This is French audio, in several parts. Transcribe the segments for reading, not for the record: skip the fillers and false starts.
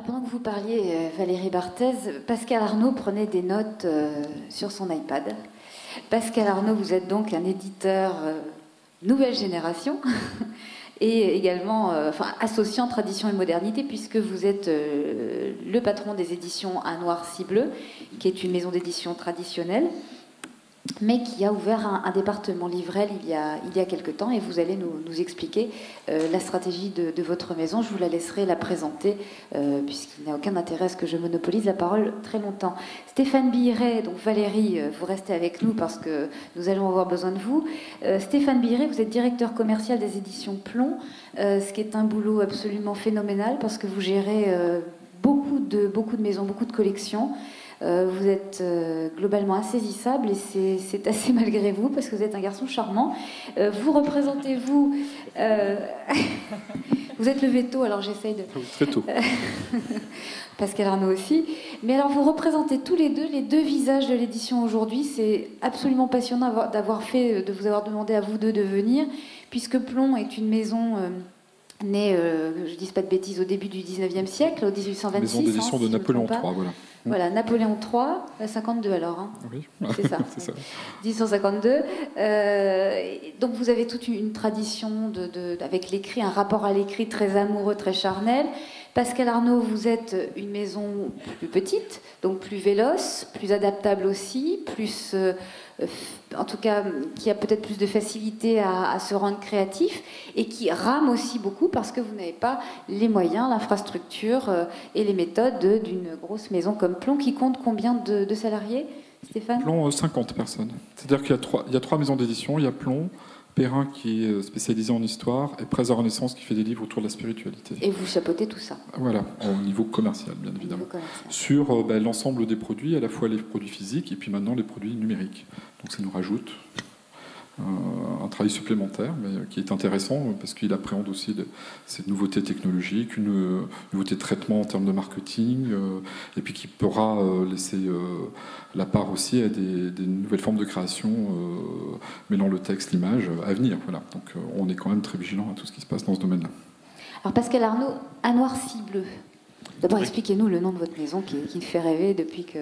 Alors pendant que vous parliez, Valérie Barthez, Pascal Arnaud prenait des notes sur son iPad. Pascal Arnaud, vous êtes donc un éditeur nouvelle génération et également associant tradition et modernité, puisque vous êtes le patron des éditions Un Noir Si Bleu, qui est une maison d'édition traditionnelle, mais qui a ouvert un département Livrel il y a quelque temps, et vous allez nous expliquer la stratégie de votre maison. Je vous la laisserai la présenter, puisqu'il n'y a aucun intérêt à ce que je monopolise la parole très longtemps. Stéphane Billeret, donc Valérie, vous restez avec nous parce que nous allons avoir besoin de vous. Stéphane Billeret, vous êtes directeur commercial des éditions Plon, ce qui est un boulot absolument phénoménal parce que vous gérez beaucoup de maisons, beaucoup de collections. Vous êtes globalement insaisissable et c'est assez malgré vous parce que vous êtes un garçon charmant. Vous représentez vous. Vous êtes levé tôt, alors j'essaye de. Très tôt. Pascal Arnaud aussi. Mais alors vous représentez tous les deux visages de l'édition aujourd'hui. C'est absolument passionnant de vous avoir demandé à vous deux de venir, puisque Plon est une maison. Née, je ne dis pas de bêtises, au début du 19e siècle, au 1826. Maison d'édition de Napoléon III, voilà. Voilà, Napoléon III, 52 alors. Hein. Oui, c'est ça. Ça. 1852. Donc vous avez toute une tradition avec l'écrit, un rapport à l'écrit très amoureux, très charnel. Pascal Arnaud, vous êtes une maison plus petite, donc plus véloce, plus adaptable aussi, plus, en tout cas, qui a peut-être plus de facilité à se rendre créatif et qui rame aussi beaucoup parce que vous n'avez pas les moyens, l'infrastructure et les méthodes d'une grosse maison comme Plon, qui compte combien de salariés, Stéphane ? Plon, 50 personnes. C'est-à-dire qu'il y a trois maisons d'édition. Il y a Plon, Perrin qui est spécialisé en histoire et Presse à Renaissance qui fait des livres autour de la spiritualité. Et vous chapeautez tout ça. Voilà, au niveau commercial bien évidemment. Commercial. Sur l'ensemble des produits, à la fois les produits physiques et puis maintenant les produits numériques. Donc ça nous rajoute un travail supplémentaire mais qui est intéressant parce qu'il appréhende aussi cette nouveauté technologique, une nouveauté de traitement en termes de marketing et puis qui pourra laisser la part aussi à des nouvelles formes de création mêlant le texte, l'image à venir. Voilà. Donc on est quand même très vigilant à tout ce qui se passe dans ce domaine-là. Alors Pascal Arnaud, Un Noir Si Bleu. D'abord, expliquez-nous le nom de votre maison qui me fait rêver depuis que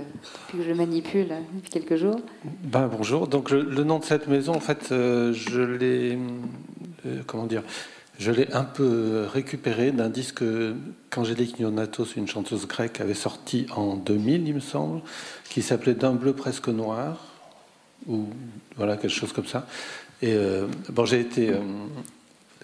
je le manipule depuis quelques jours. Ben, bonjour. Donc le nom de cette maison, en fait, je l'ai un peu récupéré d'un disque qu'Angélique Nionatos, une chanteuse grecque, avait sorti en 2000, il me semble, qui s'appelait D'un bleu presque noir, ou voilà quelque chose comme ça. Et bon, j'ai été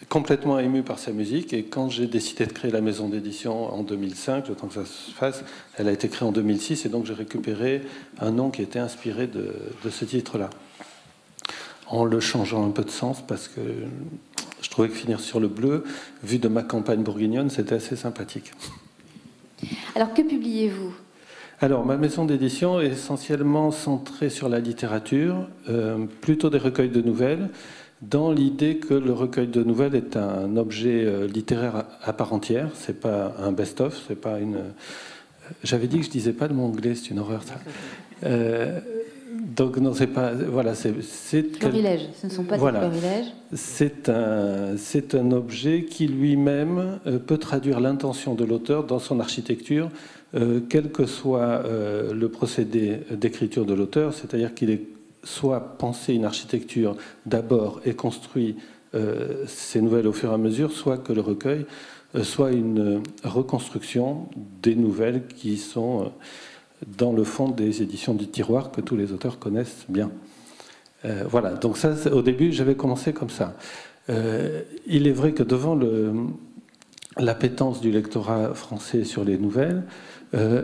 complètement ému par sa musique, et quand j'ai décidé de créer la maison d'édition en 2005, le temps que ça se fasse, elle a été créée en 2006, et donc j'ai récupéré un nom qui était inspiré de ce titre-là, en le changeant un peu de sens, parce que je trouvais que finir sur le bleu, vu de ma campagne bourguignonne, c'était assez sympathique. Alors que publiez-vous ? Alors, ma maison d'édition est essentiellement centrée sur la littérature, plutôt des recueils de nouvelles, dans l'idée que le recueil de nouvelles est un objet littéraire à part entière, c'est pas un best-of, c'est pas une... J'avais dit que je disais pas de mon anglais, c'est une horreur ça. Donc non, c'est pas... Voilà, c'est... Florilège, ce ne sont pas voilà. Des florilèges. C'est un objet qui lui-même peut traduire l'intention de l'auteur dans son architecture, quel que soit le procédé d'écriture de l'auteur, c'est-à-dire qu'il est soit penser une architecture d'abord et construire ces nouvelles au fur et à mesure, soit que le recueil soit une reconstruction des nouvelles qui sont dans le fond des éditions du tiroir que tous les auteurs connaissent bien. Voilà, donc ça, au début, j'avais commencé comme ça. Il est vrai que devant l'appétence du lectorat français sur les nouvelles,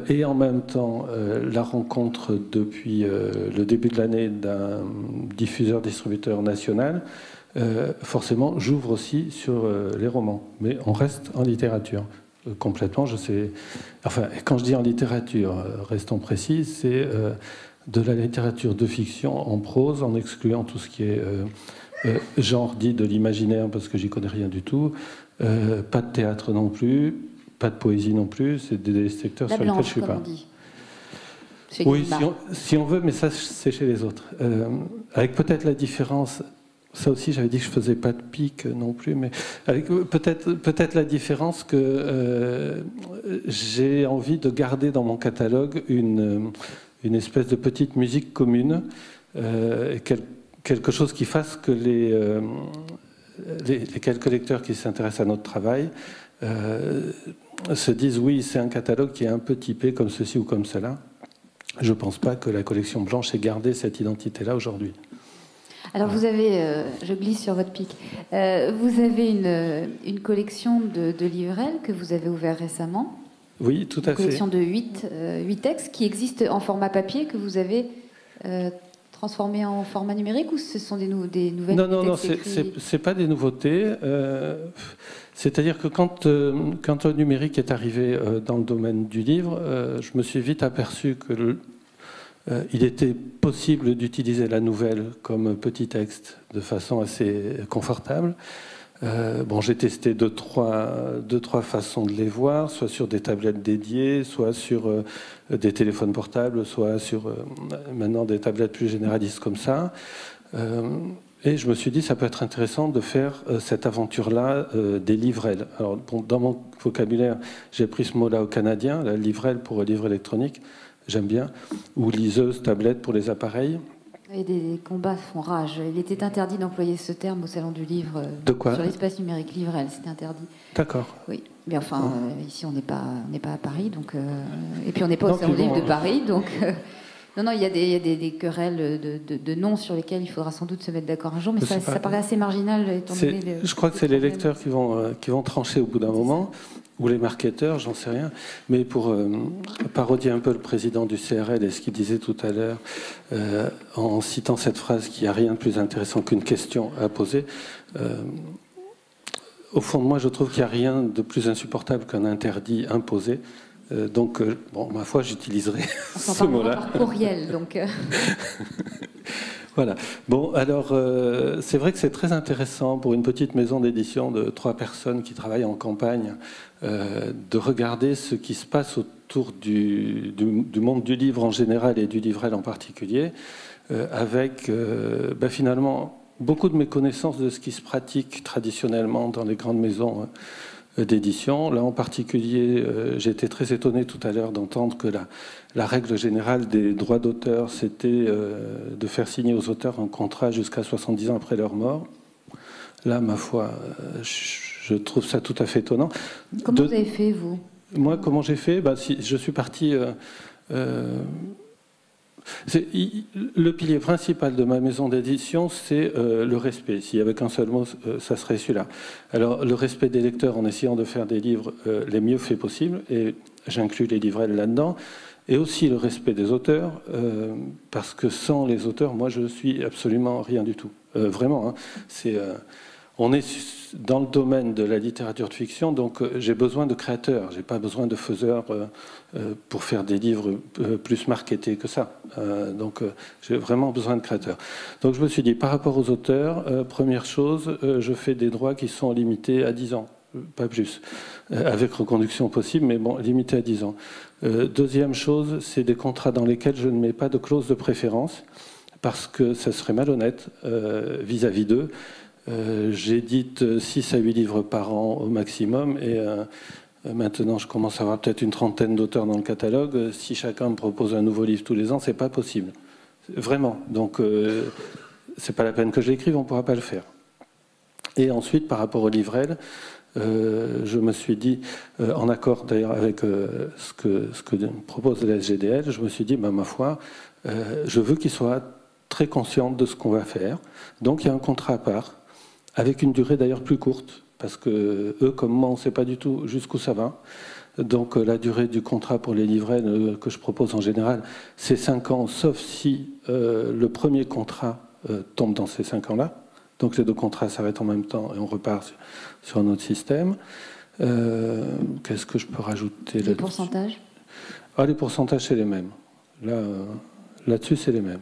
et en même temps la rencontre depuis le début de l'année d'un diffuseur-distributeur national, forcément j'ouvre aussi sur les romans, mais on reste en littérature complètement, je sais, enfin quand je dis en littérature, restons précis, c'est de la littérature de fiction en prose, en excluant tout ce qui est genre dit de l'imaginaire parce que j'y connais rien du tout, pas de théâtre non plus, pas de poésie non plus, c'est des secteurs sur lesquels je suis pas. Oui, si on veut, mais ça, c'est chez les autres. Avec peut-être la différence, Ça aussi, j'avais dit que je ne faisais pas de pique non plus, mais peut-être la différence que j'ai envie de garder dans mon catalogue une espèce de petite musique commune, et quelque chose qui fasse que les quelques lecteurs qui s'intéressent à notre travail se disent « oui, c'est un catalogue qui est un peu typé comme ceci ou comme cela ». Je ne pense pas que la collection blanche ait gardé cette identité-là aujourd'hui. Alors vous avez, je glisse sur votre pic, vous avez une collection de livrets que vous avez ouvert récemment. Oui, tout à fait. Une collection de 8 textes qui existent en format papier que vous avez transformé en format numérique, ou ce sont des nouvelles? Non, ce n'est pas des nouveautés. C'est-à-dire que quand le numérique est arrivé dans le domaine du livre, je me suis vite aperçu que il était possible d'utiliser la nouvelle comme petit texte de façon assez confortable. Bon, j'ai testé deux, trois façons de les voir, soit sur des tablettes dédiées, soit sur des téléphones portables, soit sur maintenant des tablettes plus généralistes comme ça. Et je me suis dit, ça peut être intéressant de faire cette aventure-là des livrelles. Alors, bon, dans mon vocabulaire, j'ai pris ce mot-là au canadien, la livrelle pour livre électronique, j'aime bien, ou liseuse, tablette pour les appareils. Et des combats font rage. Il était interdit d'employer ce terme au Salon du Livre. De quoi? Sur l'espace numérique, livrel, c'était interdit. D'accord. Oui, mais enfin, ici, on n'est pas à Paris, donc, et puis on n'est pas au Salon du Livre de Paris, donc... Non, il y a des querelles de noms sur lesquels il faudra sans doute se mettre d'accord un jour, mais ça paraît assez marginal. Étant donné je crois que c'est les lecteurs qui vont trancher au bout d'un moment, ou les marketeurs, j'en sais rien. Mais pour parodier un peu le président du CRL et ce qu'il disait tout à l'heure, en citant cette phrase qu'il n'y a rien de plus intéressant qu'une question à poser, au fond de moi, je trouve qu'il n'y a rien de plus insupportable qu'un interdit imposé. Donc, bon, ma foi, j'utiliserai ce mot-là. Par courriel, donc. Voilà. Bon, alors, c'est vrai que c'est très intéressant pour une petite maison d'édition de 3 personnes qui travaillent en campagne de regarder ce qui se passe autour du monde du livre en général et du livrel en particulier, avec, finalement, beaucoup de méconnaissance de ce qui se pratique traditionnellement dans les grandes maisons d'édition. Là en particulier, j'ai été très étonné tout à l'heure d'entendre que la règle générale des droits d'auteur, c'était de faire signer aux auteurs un contrat jusqu'à 70 ans après leur mort. Là, ma foi, je trouve ça tout à fait étonnant. Comment vous avez fait, vous? Moi, comment j'ai fait? Je suis parti... Le pilier principal de ma maison d'édition, c'est le respect. S'il n'y avait qu'un seul mot, ça serait celui-là. Alors, le respect des lecteurs en essayant de faire des livres les mieux faits possibles, et j'inclus les livrels là-dedans, et aussi le respect des auteurs, parce que sans les auteurs, moi, je suis absolument rien du tout. Vraiment, hein. On est dans le domaine de la littérature de fiction, donc j'ai besoin de créateurs, j'ai pas besoin de faiseurs pour faire des livres plus marketés que ça. Donc j'ai vraiment besoin de créateurs. Donc je me suis dit, par rapport aux auteurs, première chose, je fais des droits qui sont limités à 10 ans, pas plus, avec reconduction possible, mais bon, limités à 10 ans. Deuxième chose, c'est des contrats dans lesquels je ne mets pas de clause de préférence, parce que ça serait malhonnête vis-à-vis d'eux. J'édite 6 à 8 livres par an au maximum, et maintenant je commence à avoir peut-être une trentaine d'auteurs dans le catalogue. Si chacun me propose un nouveau livre tous les ans, c'est pas possible. Vraiment. Donc c'est pas la peine que je l'écrive, on pourra pas le faire. Et ensuite, par rapport au livrel, je me suis dit, en accord d'ailleurs avec ce que propose la SGDL, je me suis dit, ma foi, je veux qu'il soit très conscient de ce qu'on va faire. Donc il y a un contrat à part, avec une durée d'ailleurs plus courte, parce que eux, comme moi, on ne sait pas du tout jusqu'où ça va. Donc la durée du contrat pour les livrets que je propose en général, c'est 5 ans, sauf si le premier contrat tombe dans ces 5 ans-là. Donc les deux contrats s'arrêtent en même temps et on repart sur un autre système. Qu'est-ce que je peux rajouter là-dessus ? Les pourcentages ? Les pourcentages, c'est les mêmes. Là-dessus, c'est les mêmes.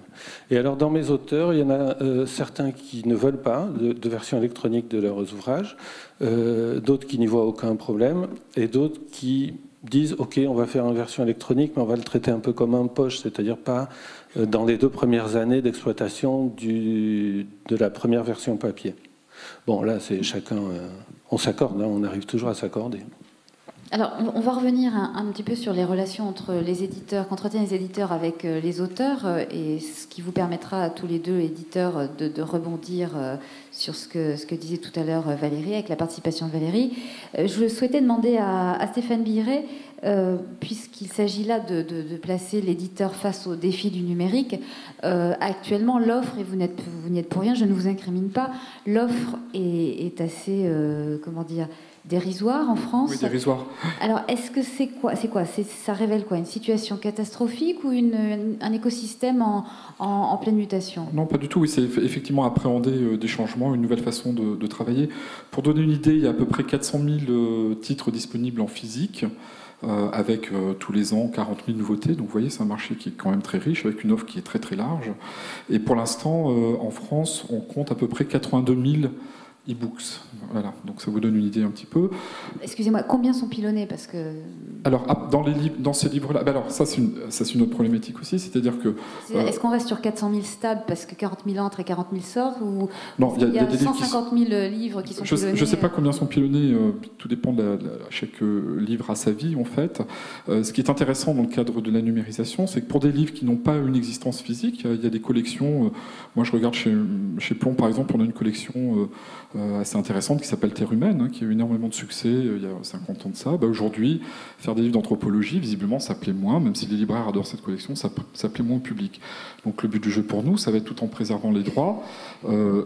Et alors, dans mes auteurs, il y en a certains qui ne veulent pas de version électronique de leurs ouvrages, d'autres qui n'y voient aucun problème, et d'autres qui disent « Ok, on va faire une version électronique, mais on va le traiter un peu comme un POCH, c'est-à-dire pas dans les 2 premières années d'exploitation de la première version papier. » Bon, là, c'est chacun... on s'accorde, hein, on arrive toujours à s'accorder. Alors, on va revenir un petit peu sur les relations entre les éditeurs, qu'entretiennent les éditeurs avec les auteurs, et ce qui vous permettra à tous les deux éditeurs de rebondir sur ce que disait tout à l'heure Valérie, avec la participation de Valérie. Je souhaitais demander à Stéphane Billeret, puisqu'il s'agit là de placer l'éditeur face au défi du numérique, actuellement l'offre, et vous n'y êtes pour rien, je ne vous incrimine pas, l'offre est assez, comment dire, dérisoire en France. Oui, dérisoire. Alors, est-ce que c'est quoi? Ça révèle quoi? Une situation catastrophique ou un écosystème en pleine mutation? Non, pas du tout. Oui, c'est effectivement appréhender des changements, une nouvelle façon de travailler. Pour donner une idée, il y a à peu près 400 000 titres disponibles en physique, avec tous les ans 40 000 nouveautés. Donc vous voyez, c'est un marché qui est quand même très riche, avec une offre qui est très très large. Et pour l'instant, en France, on compte à peu près 82 000 e-books. Voilà, donc ça vous donne une idée un petit peu. Excusez-moi, combien sont pilonnés? Parce que... Alors, dans ces livres-là, ben alors ça c'est une autre problématique aussi, c'est-à-dire que... Est-ce qu'on reste sur 400 000 stables parce que 40 000 entrent et 40 000 sortent, ou non, il y a 150 000 livres qui sont pilonnés? Je ne sais pas combien sont pilonnés, tout dépend chaque livre à sa vie, en fait. Ce qui est intéressant dans le cadre de la numérisation, c'est que pour des livres qui n'ont pas une existence physique, il y a des collections... moi, je regarde chez Plon, par exemple, on a une collection... assez intéressante qui s'appelle Terre humaine, hein, qui a eu énormément de succès il y a 50 ans de ça. Bah, aujourd'hui, faire des livres d'anthropologie, visiblement, ça plaît moins, même si les libraires adorent cette collection, ça plaît moins au public. Donc le but du jeu pour nous, ça va être, tout en préservant les droits,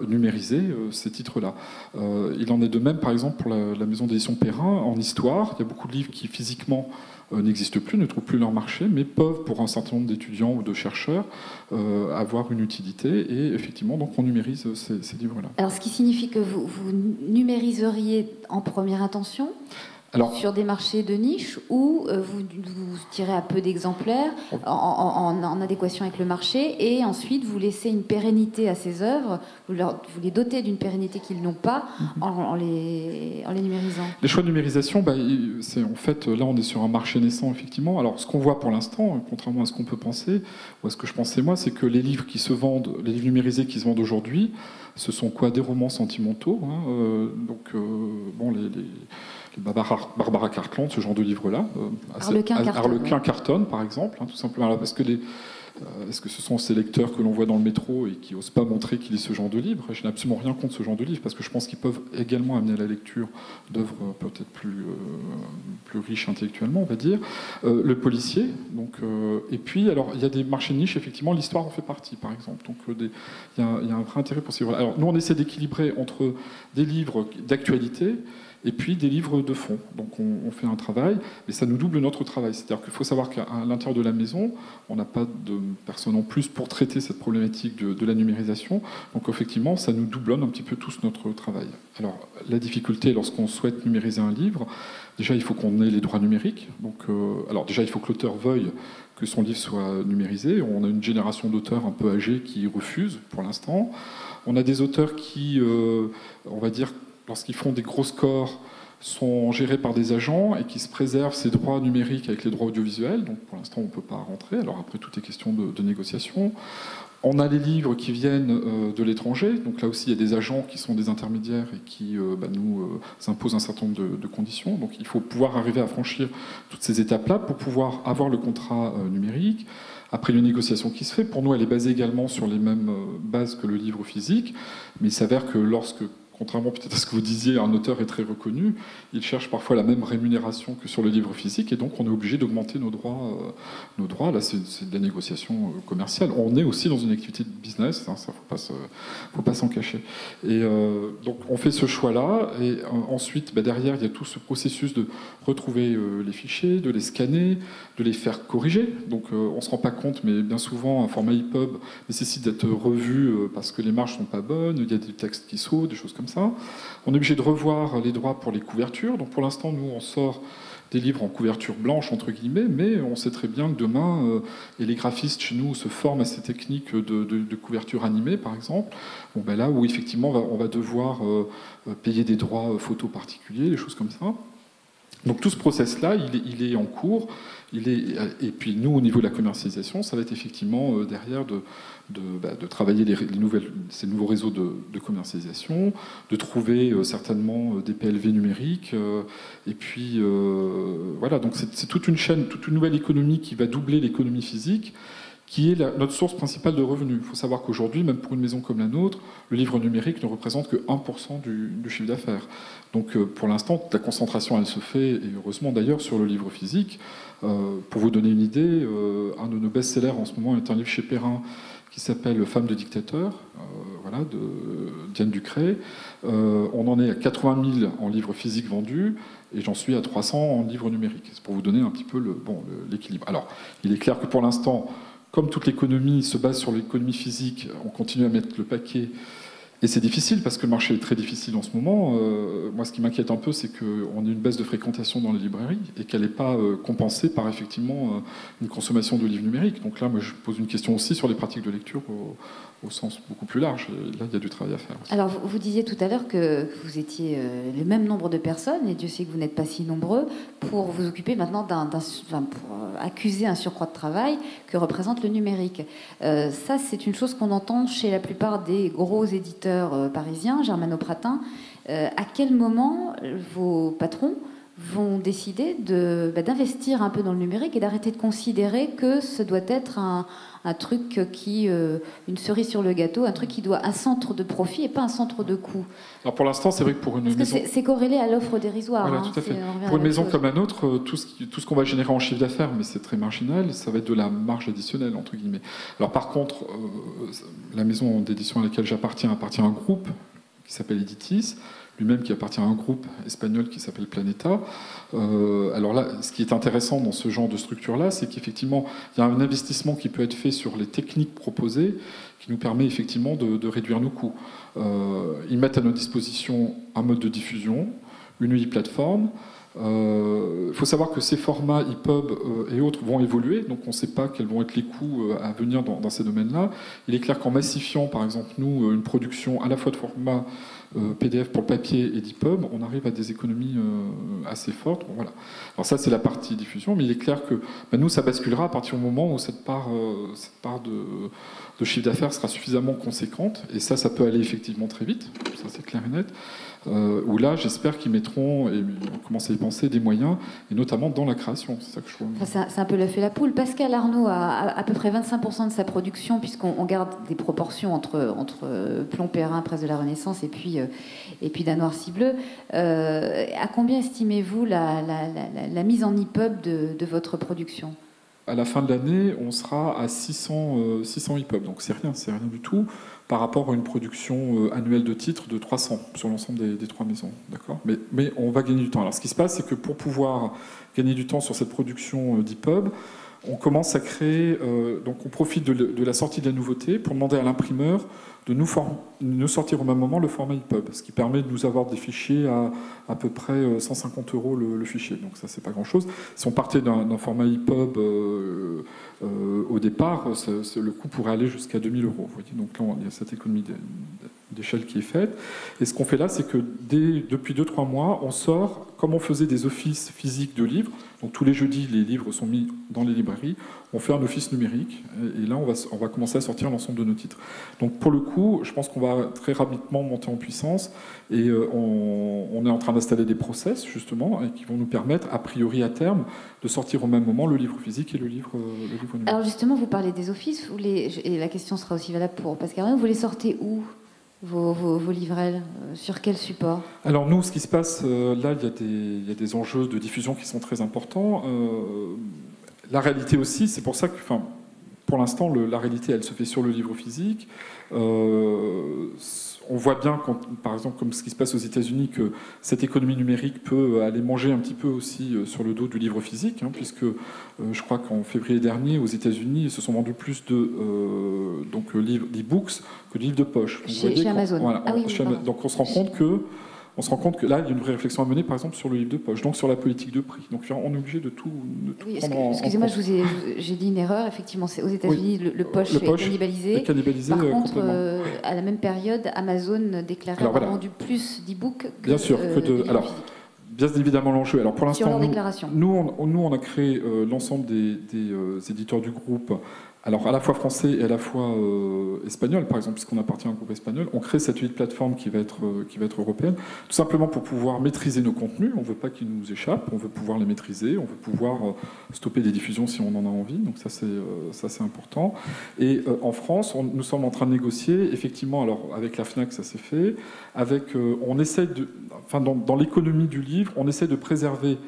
numériser ces titres-là. Il en est de même, par exemple, pour la maison d'édition Perrin, en histoire, il y a beaucoup de livres qui, physiquement, n'existent plus, ne trouvent plus leur marché, mais peuvent, pour un certain nombre d'étudiants ou de chercheurs, avoir une utilité, et effectivement, donc on numérise ces livres-là. Alors, ce qui signifie que vous numériseriez en première intention? Alors, sur des marchés de niche où vous tirez à peu d'exemplaires en adéquation avec le marché, et ensuite vous laissez une pérennité à ces œuvres, vous les dotez d'une pérennité qu'ils n'ont pas en les numérisant. Les choix de numérisation, bah, c'est en fait, là on est sur un marché naissant effectivement. Alors ce qu'on voit pour l'instant, contrairement à ce qu'on peut penser, ou à ce que je pensais moi, c'est que les livres numérisés qui se vendent aujourd'hui, ce sont quoi? Des romans sentimentaux, hein, donc bon, Barbara Cartland, ce genre de livre-là. Arlequin Carton, par exemple, hein, tout simplement. Alors, parce que est-ce que ce sont ces lecteurs que l'on voit dans le métro et qui n'osent pas montrer qu'ils lisent ce genre de livre? Je n'ai absolument rien contre ce genre de livre, parce que je pense qu'ils peuvent également amener à la lecture d'œuvres peut-être plus riches intellectuellement, on va dire. Le policier, donc, et puis, alors, il y a des marchés de niche, effectivement, l'histoire en fait partie, par exemple. Donc, il y a un vrai intérêt pour ces livres-là. Alors, nous, on essaie d'équilibrer entre des livres d'actualité et puis des livres de fond. Donc on fait un travail, mais ça nous double notre travail. C'est-à-dire qu'il faut savoir qu'à l'intérieur de la maison, on n'a pas de personne en plus pour traiter cette problématique de la numérisation. Donc effectivement, ça nous doublonne un petit peu tous notre travail. Alors la difficulté, lorsqu'on souhaite numériser un livre, déjà il faut qu'on ait les droits numériques. Donc, alors déjà il faut que l'auteur veuille que son livre soit numérisé. On a une génération d'auteurs un peu âgés qui refusent pour l'instant. On a des auteurs qui, on va dire, lorsqu'ils font des gros scores, sont gérés par des agents et qui se préservent ces droits numériques avec les droits audiovisuels. Donc pour l'instant, on ne peut pas rentrer. Alors après, tout est question de négociation. On a les livres qui viennent de l'étranger. Donc là aussi, il y a des agents qui sont des intermédiaires et qui nous imposent un certain nombre de conditions. Donc il faut pouvoir arriver à franchir toutes ces étapes-là pour pouvoir avoir le contrat numérique. Après, les négociations qui se fait, pour nous, elle est basée également sur les mêmes bases que le livre physique. Mais il s'avère que contrairement peut-être à ce que vous disiez, un auteur est très reconnu, il cherche parfois la même rémunération que sur le livre physique, et donc on est obligé d'augmenter nos droits. Nos droits, là, c'est de la négociation commerciale. On est aussi dans une activité de business, hein, ça faut pas s'en cacher. Et donc on fait ce choix-là, et ensuite, bah, derrière, il y a tout ce processus de retrouver les fichiers, de les scanner, de les faire corriger. Donc on se rend pas compte, mais bien souvent, un format EPUB nécessite d'être revu parce que les marges sont pas bonnes, il y a des textes qui sautent, des choses comme ça. On est obligé de revoir les droits pour les couvertures. Donc pour l'instant, nous, on sort des livres en couverture blanche, entre guillemets, mais on sait très bien que demain, et les graphistes chez nous se forment à ces techniques de couverture animée, par exemple, bon, ben là où effectivement on va devoir payer des droits photo particuliers, des choses comme ça. Donc tout ce process-là, il est en cours. Et puis nous, au niveau de la commercialisation, ça va être effectivement derrière de travailler ces nouveaux réseaux de commercialisation, de trouver certainement des PLV numériques. Et puis voilà, donc c'est toute une chaîne, toute une nouvelle économie qui va doubler l'économie physique, qui est notre source principale de revenus. Il faut savoir qu'aujourd'hui, même pour une maison comme la nôtre, le livre numérique ne représente que 1% du chiffre d'affaires. Donc pour l'instant, la concentration, elle se fait, et heureusement d'ailleurs, sur le livre physique. Pour vous donner une idée, un de nos best-sellers en ce moment est un livre chez Perrin qui s'appelle « Femme de dictateur », voilà, de Diane Ducret. On en est à 80 000 en livres physiques vendus, et j'en suis à 300 en livres numériques. C'est pour vous donner un petit peu l'équilibre. Alors, il est clair que pour l'instant, comme toute l'économie se base sur l'économie physique, on continue à mettre le paquet. Et c'est difficile, parce que le marché est très difficile en ce moment. Moi, ce qui m'inquiète un peu, c'est qu'on a une baisse de fréquentation dans les librairies et qu'elle n'est pas compensée par, effectivement, une consommation de livres numériques. Donc là, moi, je pose une question aussi sur les pratiques de lecture au sens beaucoup plus large. Et là, il y a du travail à faire aussi. Alors, vous disiez tout à l'heure que vous étiez le même nombre de personnes, et Dieu sait que vous n'êtes pas si nombreux, pour vous occuper maintenant pour accuser un surcroît de travail que représente le numérique. Ça, c'est une chose qu'on entend chez la plupart des gros éditeurs parisien, germano-pratin. À quel moment vos patrons vont décider d'investir un peu dans le numérique et d'arrêter de considérer que ce doit être un truc une cerise sur le gâteau, un truc qui doit un centre de profit et pas un centre de coût? Alors pour l'instant, c'est vrai que pour une maison... C'est corrélé à l'offre dérisoire. Voilà, tout à fait. Pour une maison comme la nôtre, tout ce qu'on va générer en chiffre d'affaires, mais c'est très marginal, ça va être de la marge additionnelle, entre guillemets. Alors par contre, la maison d'édition à laquelle j'appartiens appartient à un groupe qui s'appelle Editis, lui-même qui appartient à un groupe espagnol qui s'appelle Planeta. Alors là, ce qui est intéressant dans ce genre de structure-là, c'est qu'effectivement, il y a un investissement qui peut être fait sur les techniques proposées qui nous permet effectivement de réduire nos coûts. Ils mettent à notre disposition un mode de diffusion, une UI plateforme. Il faut savoir que ces formats EPUB et autres vont évoluer, donc on ne sait pas quels vont être les coûts à venir dans ces domaines-là. Il est clair qu'en massifiant, par exemple, nous, une production à la fois de formats PDF pour le papier et d'EPUB, on arrive à des économies assez fortes. Bon, voilà. Alors ça, c'est la partie diffusion, mais il est clair que nous, ça basculera à partir du moment où cette part de chiffre d'affaires sera suffisamment conséquente, et ça peut aller effectivement très vite, ça c'est clair et net. Où là, j'espère qu'ils mettront, et on commence à y penser, des moyens, et notamment dans la création. C'est ça que je trouve. Enfin, c'est un peu l'œuf et la poule. Pascal Arnaud a à peu près 25% de sa production, puisqu'on garde des proportions entre Plon, Perrin, Presse de la Renaissance, et puis d'un Noir Si Bleu. À combien estimez-vous la mise en EPUB de votre production ? À la fin de l'année, on sera à 600 EPUB, donc c'est rien du tout, par rapport à une production annuelle de titres de 300 sur l'ensemble des trois maisons. Mais on va gagner du temps. Alors ce qui se passe, c'est que pour pouvoir gagner du temps sur cette production d'EPUB, on commence à créer, donc on profite de la sortie de la nouveauté pour demander à l'imprimeur de nous sortir au même moment le format EPUB, ce qui permet de nous avoir des fichiers à peu près 150 € le fichier. Donc ça, c'est pas grand-chose. Si on partait d'un format EPUB au départ, le coût pourrait aller jusqu'à 2000 €. Vous voyez, donc là, il y a cette économie d'échelle qui est faite. Et ce qu'on fait là, c'est que depuis 2-3 mois, on sort, comme on faisait des offices physiques de livres, donc tous les jeudis, les livres sont mis dans les librairies, on fait un office numérique, et là, on va commencer à sortir l'ensemble de nos titres. Donc pour le coup, je pense qu'on va très rapidement monter en puissance, et on est en train d'installer des process, justement, qui vont nous permettre, a priori à terme, de sortir au même moment le livre physique et le livre numérique. Alors justement, vous parlez des offices, et la question sera aussi valable pour Pascal Arnaud, vous les sortez où ? Vos livrets, sur quel support? Alors nous, ce qui se passe, là, il y a des enjeux de diffusion qui sont très importants. La réalité aussi, c'est pour ça que, pour l'instant, la réalité, elle se fait sur le livre physique. On voit bien, par exemple, comme ce qui se passe aux États-Unis, que cette économie numérique peut aller manger un petit peu aussi sur le dos du livre physique, hein, puisque je crois qu'en février dernier, aux États-Unis, ils se sont vendus plus d'e-books que de livres de poche. Donc, chez Amazon. Voilà, ah oui, donc on se rend compte que... On se rend compte que là, il y a une vraie réflexion à mener, par exemple, sur le livre de poche, donc sur la politique de prix. Donc, on est obligé de tout oui, prendre. Excusez-moi, j'ai dit une erreur. Effectivement, aux États-Unis, oui, le poche est cannibalisé. Par contre, à la même période, Amazon déclarait avoir vendu plus d'e-books que de livres physiques. Bien évidemment l'enjeu. Alors pour l'instant, nous on a créé l'ensemble des éditeurs du groupe, alors à la fois français et à la fois espagnol, par exemple, puisqu'on appartient à un groupe espagnol. On crée cette petite plateforme qui va être européenne, tout simplement pour pouvoir maîtriser nos contenus. On ne veut pas qu'ils nous échappent, on veut pouvoir les maîtriser, on veut pouvoir stopper des diffusions si on en a envie, donc ça c'est important. Et en France, nous sommes en train de négocier, effectivement, alors avec la FNAC ça s'est fait, avec, on essaie de, enfin, dans l'économie du livre, on essaie de préserver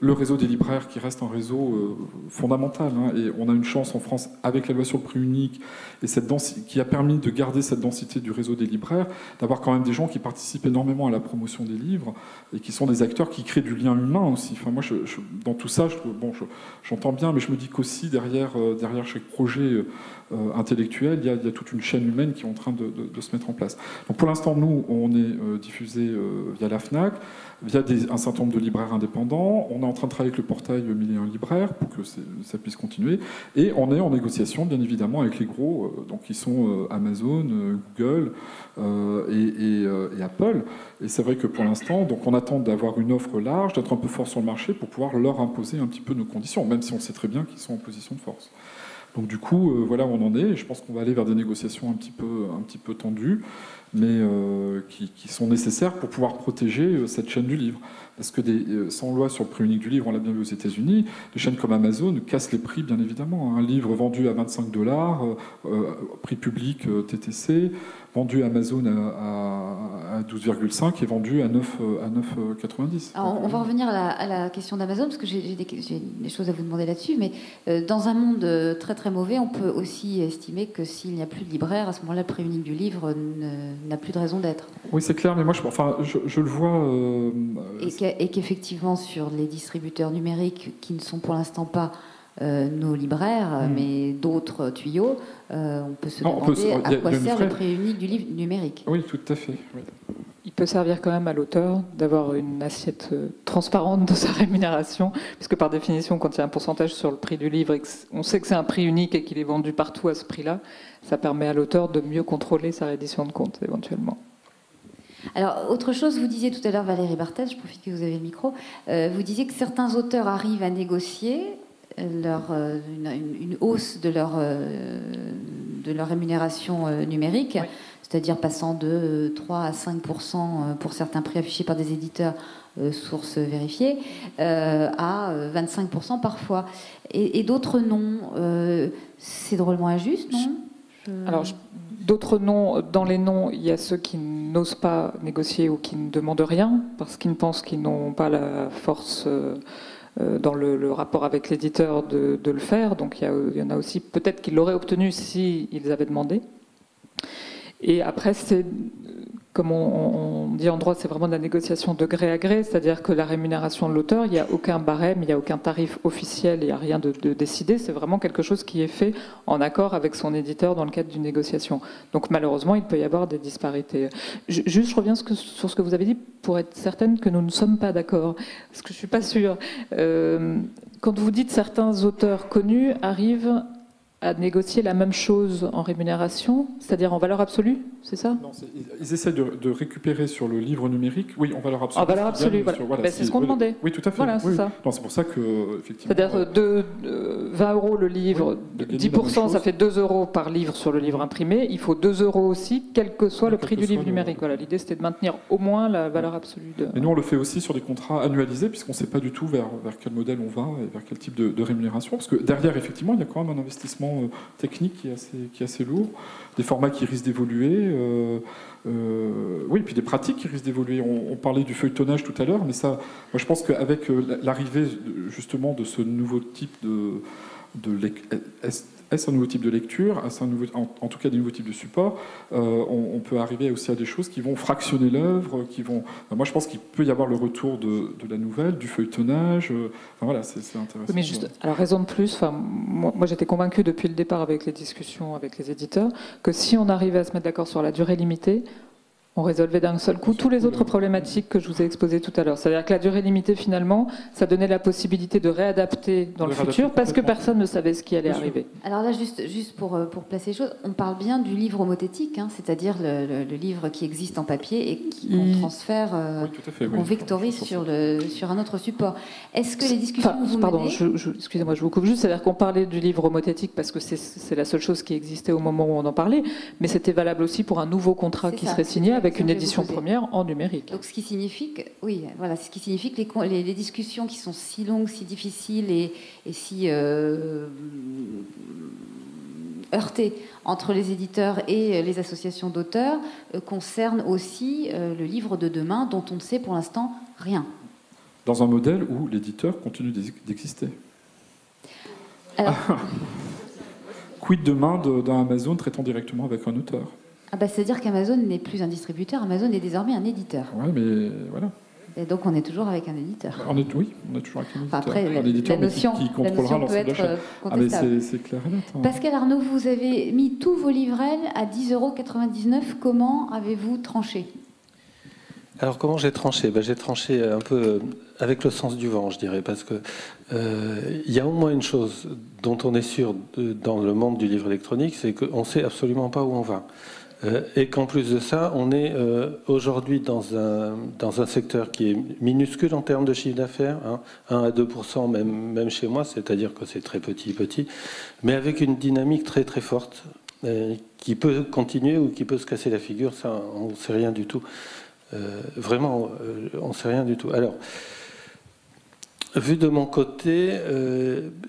le réseau des libraires qui reste un réseau fondamental, hein, et on a une chance en France avec la loi sur le prix unique et cette densité, qui a permis de garder cette densité du réseau des libraires, d'avoir quand même des gens qui participent énormément à la promotion des livres et qui sont des acteurs qui créent du lien humain aussi. Enfin, moi, dans tout ça, j'entends bien, mais je me dis qu'aussi derrière chaque projet intellectuel, il y a toute une chaîne humaine qui est en train de se mettre en place. Donc pour l'instant, nous, on est diffusé via la FNAC, via un certain nombre de libraires indépendants. On est en train de travailler avec le portail Milliers Libraires pour que ça puisse continuer. Et on est en négociation, bien évidemment, avec les gros, donc qui sont Amazon, Google et Apple. Et c'est vrai que pour l'instant, donc on attend d'avoir une offre large, d'être un peu fort sur le marché pour pouvoir leur imposer un petit peu nos conditions, même si on sait très bien qu'ils sont en position de force. Donc du coup, voilà où on en est. Je pense qu'on va aller vers des négociations un petit peu tendues, mais qui sont nécessaires pour pouvoir protéger cette chaîne du livre. Parce que sans loi sur le prix unique du livre, on l'a bien vu aux États-Unis, des chaînes comme Amazon cassent les prix, bien évidemment. Un livre vendu à $25, prix public TTC, vendu à Amazon à 12,5 et vendu à 9,90. Alors, on va revenir à la question d'Amazon, parce que j'ai des choses à vous demander là-dessus, mais dans un monde très très mauvais, on peut aussi estimer que s'il n'y a plus de libraire, à ce moment-là, le prix unique du livre n'a plus de raison d'être. Oui, c'est clair, mais moi, je le vois... Et qu'effectivement, sur les distributeurs numériques qui ne sont pour l'instant pas nos libraires, mais d'autres tuyaux, on peut se demander à quoi sert le prix unique du livre numérique. Oui, tout à fait. Oui. Il peut servir quand même à l'auteur d'avoir une assiette transparente de sa rémunération, puisque par définition, quand il y a un pourcentage sur le prix du livre, et on sait que c'est un prix unique et qu'il est vendu partout à ce prix-là, ça permet à l'auteur de mieux contrôler sa reddition de comptes éventuellement. Alors, autre chose, vous disiez tout à l'heure, Valérie Barthez, je profite que vous avez le micro, vous disiez que certains auteurs arrivent à négocier une hausse de leur rémunération numérique, oui. C'est-à-dire passant de 3 à 5% pour certains prix affichés par des éditeurs sources vérifiées, à 25% parfois. Et d'autres non. C'est drôlement injuste, non ? Alors, d'autres noms, dans les noms, il y a ceux qui n'osent pas négocier ou qui ne demandent rien parce qu'ils pensent qu'ils n'ont pas la force dans le rapport avec l'éditeur de le faire. Donc il y en a aussi peut-être qu'ils l'auraient obtenu s'ils avaient demandé. Et après, c'est, comme on dit en droit, c'est vraiment de la négociation de gré à gré, c'est-à-dire que la rémunération de l'auteur, il n'y a aucun barème, il n'y a aucun tarif officiel, il n'y a rien de décidé, c'est vraiment quelque chose qui est fait en accord avec son éditeur dans le cadre d'une négociation. Donc malheureusement, il peut y avoir des disparités. Je reviens sur ce que vous avez dit pour être certaine que nous ne sommes pas d'accord, parce que je ne suis pas sûre. Quand vous dites certains auteurs connus arrivent à négocier la même chose en rémunération, c'est-à-dire en valeur absolue, c'est ça ? Non, ils essaient de récupérer sur le livre numérique, oui, en valeur absolue. En valeur absolue, voilà. Voilà, ben c'est ce qu'on demandait. Oui, tout à fait. Voilà, c'est ça. Non, c'est pour ça que, effectivement... C'est-à-dire 20 € le livre, oui, 10%, ça fait 2 € par livlivre sur le livre imprimé, il faut 2 € aussi, quel que soit le prix du livre numérique. Voilà, l'idée, c'était de maintenir au moins la valeur absolue. Mais nous, on le fait aussi sur des contrats annualisés, puisqu'on ne sait pas du tout vers quel modèle on va, et vers quel type de rémunération, parce que derrière, effectivement, il y a quand même un investissement technique qui est assez lourd, des formats qui risquent d'évoluer, oui, puis des pratiques qui risquent d'évoluer. On parlait du feuilletonnage tout à l'heure, mais ça, moi je pense qu'avec l'arrivée justement de ce nouveau type de est-ce un nouveau type de lecture, est-ce un nouveau, en tout cas des nouveaux types de supports, on peut arriver aussi à des choses qui vont fractionner l'œuvre, qui vont... Enfin, moi, je pense qu'il peut y avoir le retour de la nouvelle, du feuilletonnage. Enfin, voilà, c'est intéressant. Mais juste, alors, raison de plus, enfin, moi j'étais convaincue depuis le départ avec les discussions avec les éditeurs que si on arrivait à se mettre d'accord sur la durée limitée, on résolvait d'un seul coup toutes les autres problématiques que je vous ai exposées tout à l'heure. C'est-à-dire que la durée limitée, finalement, ça donnait la possibilité de réadapter dans le futur parce que personne ne savait ce qui allait arriver. Alors là, juste pour placer les choses, on parle bien du livre homothétique, hein, c'est-à-dire le livre qui existe en papier et qu'on transfère, qu'on vectorise sur un autre support. Est-ce que les discussions excusez-moi, je vous coupe juste. C'est-à-dire qu'on parlait du livre homothétique parce que c'est la seule chose qui existait au moment où on en parlait, mais c'était valable aussi pour un nouveau contrat qui serait signé avec une édition première en numérique. Donc, ce qui signifie que, les discussions qui sont si longues, si difficiles et si heurtées entre les éditeurs et les associations d'auteurs concernent aussi le livre de demain, dont on ne sait pour l'instant rien. Dans un modèle où l'éditeur continue d'exister. Quid demain d'un Amazon traitant directement avec un auteur? C'est-à-dire qu'Amazon n'est plus un distributeur, Amazon est désormais un éditeur. Oui, mais voilà. Et donc on est toujours avec un éditeur. On est toujours avec un éditeur. Enfin, après, la notion peut être contestable. C'est clair. Pascal Arnaud, vous avez mis tous vos livrets à 10,99 €. Comment avez-vous tranché? Alors comment j'ai tranché? J'ai tranché un peu avec le sens du vent, je dirais, parce que il y a au moins une chose dont on est sûr dans le monde du livre électronique, c'est qu'on ne sait absolument pas où on va. Et qu'en plus de ça, on est aujourd'hui dans un secteur qui est minuscule en termes de chiffre d'affaires, hein, 1 à 2% même chez moi, c'est-à-dire que c'est très petit, mais avec une dynamique très forte qui peut continuer ou qui peut se casser la figure, ça on ne sait rien du tout. Vraiment, on ne sait rien du tout. Alors, vu de mon côté,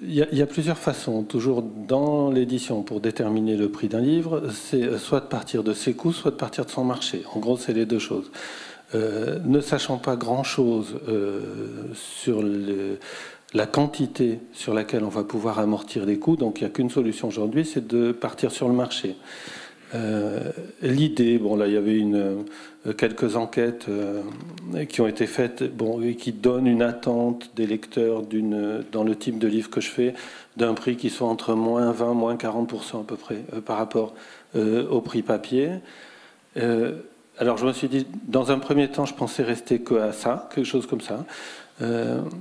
il y a plusieurs façons, toujours dans l'édition, pour déterminer le prix d'un livre, c'est soit de partir de ses coûts, soit de partir de son marché. En gros, c'est les deux choses. Ne sachant pas grand-chose sur la quantité sur laquelle on va pouvoir amortir les coûts, donc il n'y a qu'une solution aujourd'hui, c'est de partir sur le marché. L'idée, bon là il y avait quelques enquêtes qui ont été faites, et qui donnent une attente des lecteurs dans le type de livre que je fais, d'un prix qui soit entre -20, -40% à peu près par rapport au prix papier. Alors je me suis dit, dans un premier temps je pensais rester qu'à ça, quelque chose comme ça.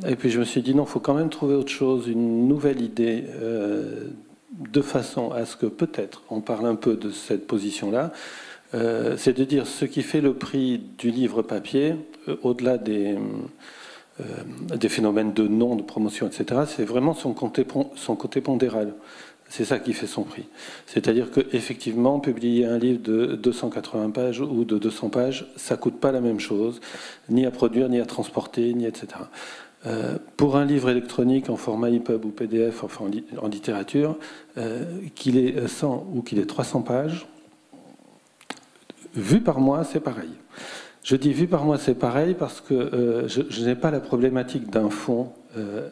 Et puis je me suis dit non, il faut quand même trouver autre chose, une nouvelle idée de façon à ce que peut-être on parle un peu de cette position-là, c'est de dire ce qui fait le prix du livre papier, au-delà des phénomènes de nom, de promotion, etc., c'est vraiment son côté pondéral. C'est ça qui fait son prix. C'est-à-dire qu'effectivement, publier un livre de 280 pages ou de 200 pages, ça ne coûte pas la même chose, ni à produire, ni à transporter, ni etc. Pour un livre électronique en format EPUB ou PDF, enfin en littérature, qu'il ait 100 ou qu'il ait 300 pages, vu par moi, c'est pareil. Je dis vu par moi, c'est pareil parce que je n'ai pas la problématique d'un fond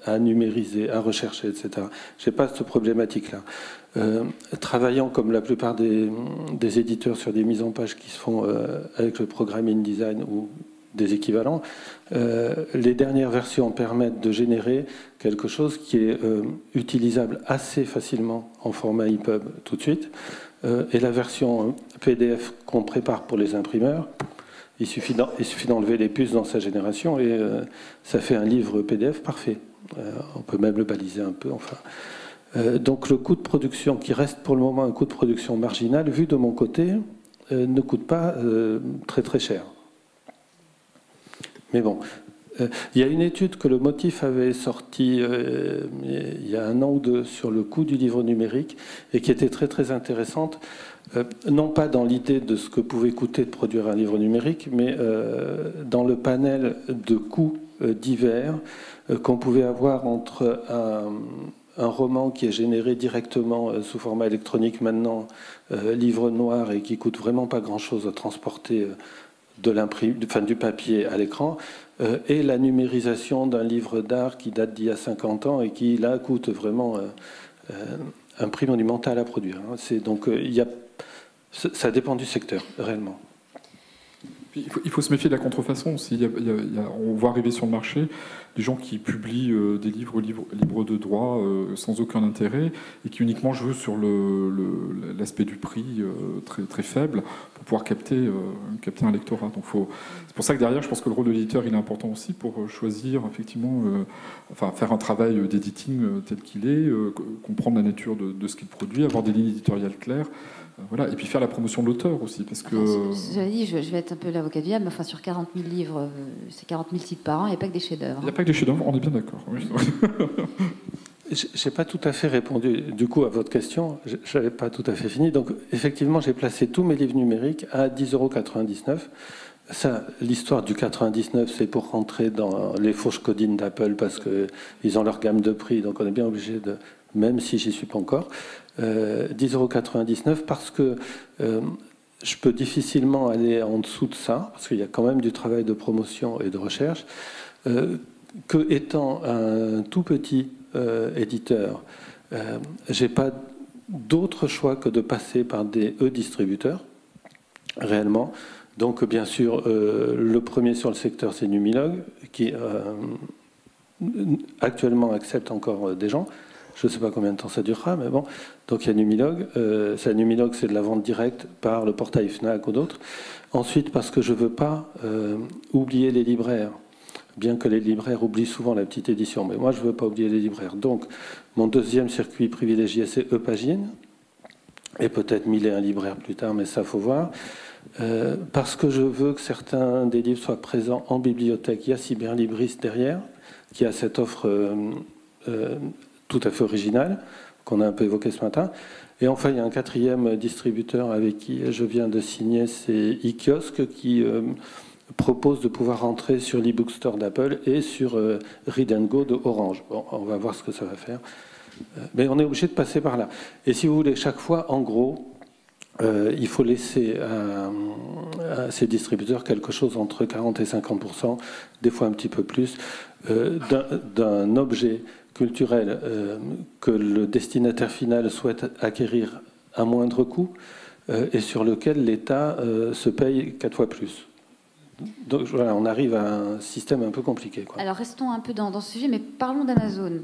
à numériser, à rechercher, etc. Je n'ai pas cette problématique-là. Travaillant comme la plupart des éditeurs sur des mises en page qui se font avec le programme InDesign ou des équivalents, les dernières versions permettent de générer quelque chose qui est utilisable assez facilement en format EPUB tout de suite, et la version PDF qu'on prépare pour les imprimeurs, il suffit d'enlever les puces dans sa génération et ça fait un livre PDF parfait. On peut même le baliser un peu, enfin. Donc le coût de production, qui reste pour le moment un coût de production marginal, vu de mon côté, ne coûte pas très cher. Mais bon, il y a une étude que Le Motif avait sortie il y a un an ou deux sur le coût du livre numérique et qui était très intéressante, non pas dans l'idée de ce que pouvait coûter de produire un livre numérique, mais dans le panel de coûts divers qu'on pouvait avoir entre un roman qui est généré directement sous format électronique maintenant, livre noir et qui coûte vraiment pas grand-chose à transporter du papier à l'écran, et la numérisation d'un livre d'art qui date d'il y a 50 ans et qui, là, coûte vraiment un prix monumental à produire. Donc, ça dépend du secteur, réellement. Il faut se méfier de la contrefaçon aussi. On voit arriver sur le marché des gens qui publient des livres libres de droit sans aucun intérêt et qui uniquement jouent sur l'aspect du prix très, très faible pour pouvoir capter un lectorat. C'est pour ça que derrière, je pense que le rôle de l'éditeur il est important aussi pour choisir, effectivement, faire un travail d'éditing tel qu'il est, comprendre la nature de ce qu'il produit, avoir des lignes éditoriales claires. Voilà. Et puis faire la promotion de l'auteur aussi, parce que... je vais être un peu l'avocat du diable, mais enfin, sur 40 000 livres, c'est 40 000 titres par an, il n'y a pas que des chefs-d'œuvre. Il n'y a pas que des chefs-d'œuvre, on est bien d'accord. Oui. Je n'ai pas tout à fait répondu, du coup, à votre question, je n'avais pas tout à fait fini. Donc, effectivement, j'ai placé tous mes livres numériques à 10,99 €. Ça, l'histoire du 99, c'est pour rentrer dans les fourches codines d'Apple, parce qu'ils ont leur gamme de prix, donc on est bien obligé de... même si j'y suis pas encore, 10,99 € parce que je peux difficilement aller en dessous de ça, parce qu'il y a quand même du travail de promotion et de recherche, que étant un tout petit éditeur, j'ai pas d'autre choix que de passer par des e-distributeurs, réellement. Donc bien sûr, le premier sur le secteur, c'est Numilog, qui actuellement accepte encore des gens. Je ne sais pas combien de temps ça durera, mais bon. Donc il y a Numilog. Numilog, c'est de la vente directe par le portail FNAC ou d'autres. Ensuite, parce que je ne veux pas oublier les libraires, bien que les libraires oublient souvent la petite édition. Mais moi, je ne veux pas oublier les libraires. Donc, mon deuxième circuit privilégié, c'est Epagine. Et peut-être 1001 libraires plus tard, mais ça, faut voir. Parce que je veux que certains des livres soient présents en bibliothèque. Il y a Cyberlibris derrière, qui a cette offre... tout à fait original, qu'on a un peu évoqué ce matin. Et enfin, il y a un quatrième distributeur avec qui je viens de signer, c'est iKiosk, qui propose de pouvoir rentrer sur l'e-book store d'Apple et sur Read&Go de Orange. Bon, on va voir ce que ça va faire. Mais on est obligé de passer par là. Et si vous voulez, chaque fois, en gros, il faut laisser à ces distributeurs quelque chose entre 40 et 50%, des fois un petit peu plus, d'un objet culturel que le destinataire final souhaite acquérir à moindre coût et sur lequel l'État se paye 4 fois plus. Donc voilà, on arrive à un système un peu compliqué, quoi. Alors restons un peu dans ce sujet, mais parlons d'Amazon,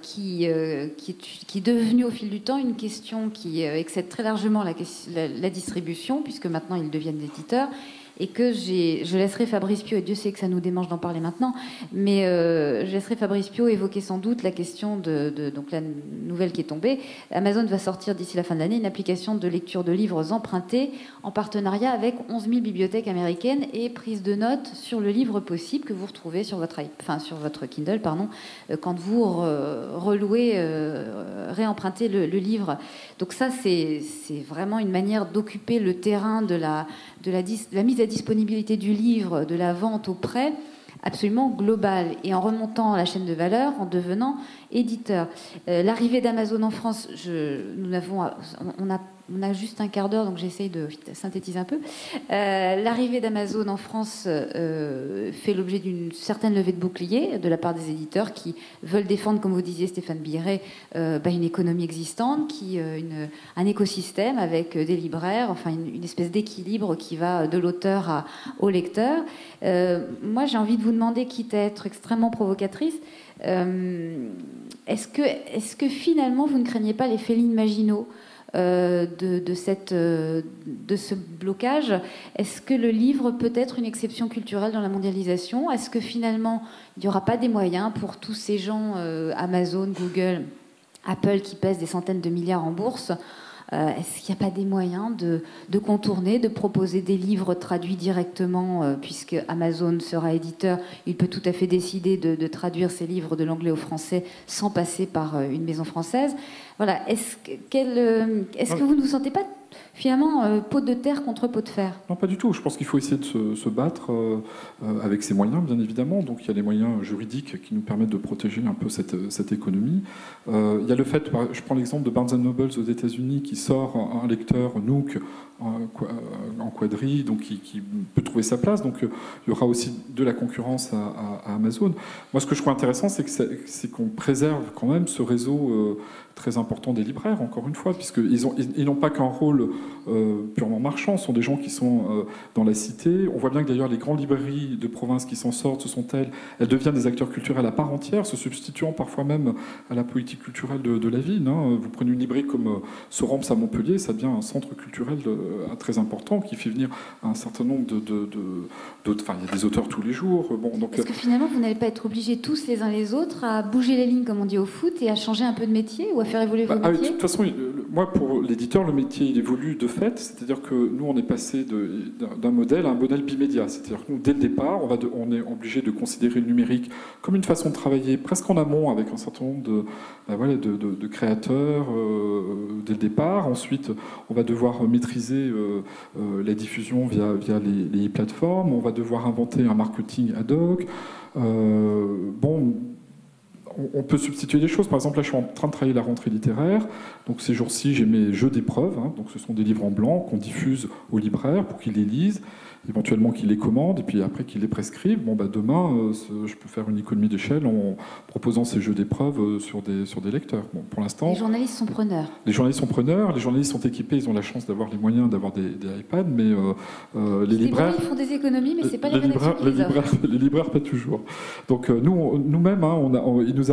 qui est devenu au fil du temps une question qui excède très largement la distribution, puisque maintenant ils deviennent éditeurs. Et que je laisserai Fabrice Pio, et Dieu sait que ça nous démange d'en parler maintenant, mais je laisserai Fabrice Pio évoquer sans doute la question donc la nouvelle qui est tombée. Amazon va sortir d'ici la fin de l'année une application de lecture de livres empruntés en partenariat avec 11 000 bibliothèques américaines et prise de notes sur le livre possible que vous retrouvez sur votre Kindle quand vous réempruntez le livre. Donc ça, c'est vraiment une manière d'occuper le terrain de la mise à disponibilité du livre, de la vente au prêt, absolument globale, et en remontant la chaîne de valeur, en devenant éditeur. L'arrivée d'Amazon en France, on a juste un quart d'heure, donc j'essaye de synthétiser un peu. L'arrivée d'Amazon en France fait l'objet d'une certaine levée de bouclier de la part des éditeurs qui veulent défendre, comme vous disiez, Stéphane Billeret, une économie existante, un écosystème avec des libraires, enfin une espèce d'équilibre qui va de l'auteur au lecteur. Moi, j'ai envie de vous demander, quitte à être extrêmement provocatrice, est-ce que finalement vous ne craignez pas les félines marginaux de ce blocage? Est-ce que le livre peut être une exception culturelle dans la mondialisation? Est-ce que finalement il n'y aura pas des moyens pour tous ces gens, Amazon, Google, Apple, qui pèsent des centaines de milliards en bourse, est-ce qu'il n'y a pas des moyens de contourner, de proposer des livres traduits directement, puisque Amazon sera éditeur, il peut tout à fait décider de traduire ses livres de l'anglais au français sans passer par une maison française. Voilà. Est-ce que vous ne vous sentez pas finalement peau de terre contre peau de fer? Non, pas du tout. Je pense qu'il faut essayer de se battre avec ses moyens, bien évidemment. Donc il y a les moyens juridiques qui nous permettent de protéger un peu cette économie. Il y a le fait, je prends l'exemple de Barnes & Noble aux États-Unis qui sort un lecteur Nook en quadrille, donc qui peut trouver sa place. Donc il y aura aussi de la concurrence à Amazon. Moi, ce que je trouve intéressant, c'est qu'on préserve quand même ce réseau très important des libraires, encore une fois, puisqu'ils n'ont pas qu'un rôle purement marchands, ce sont des gens qui sont dans la cité. On voit bien que d'ailleurs les grandes librairies de province qui s'en sortent, ce sont elles deviennent des acteurs culturels à part entière, se substituant parfois même à la politique culturelle de la ville. Hein. Vous prenez une librairie comme Soramps à Montpellier, ça devient un centre culturel très important qui fait venir un certain nombre d'autres... Enfin, il y a des auteurs tous les jours. Bon, donc... Est-ce que finalement, vous n'allez pas être obligés tous les uns les autres à bouger les lignes, comme on dit au foot, et à changer un peu de métier ou à faire évoluer vos métiers? De toute façon, moi, pour l'éditeur, le métier, il évolue de fait. C'est-à-dire que nous, on est passé d'un modèle à un modèle bimédia. C'est-à-dire que nous, dès le départ, on est obligé de considérer le numérique comme une façon de travailler presque en amont avec un certain nombre de créateurs dès le départ. Ensuite, on va devoir maîtriser la diffusion via les plateformes. On va devoir inventer un marketing ad hoc. On peut substituer des choses. Par exemple, là, je suis en train de travailler la rentrée littéraire. Donc, ces jours-ci, j'ai mes jeux d'épreuves. Hein. Donc, ce sont des livres en blanc qu'on diffuse aux libraires pour qu'ils les lisent, éventuellement qu'ils les commandent, et puis après qu'ils les prescrivent. Bon, bah, demain, je peux faire une économie d'échelle en proposant ces jeux d'épreuves sur des lecteurs. Bon, pour l'instant... Les journalistes sont preneurs. Les journalistes sont preneurs. Les journalistes sont équipés. Ils ont la chance d'avoir les moyens d'avoir des iPads, mais les libraires... Ils font des économies, mais c'est pas les rédactions qui les offrent. Les libraires, pas toujours. Donc, nous-mêmes, hein, il nous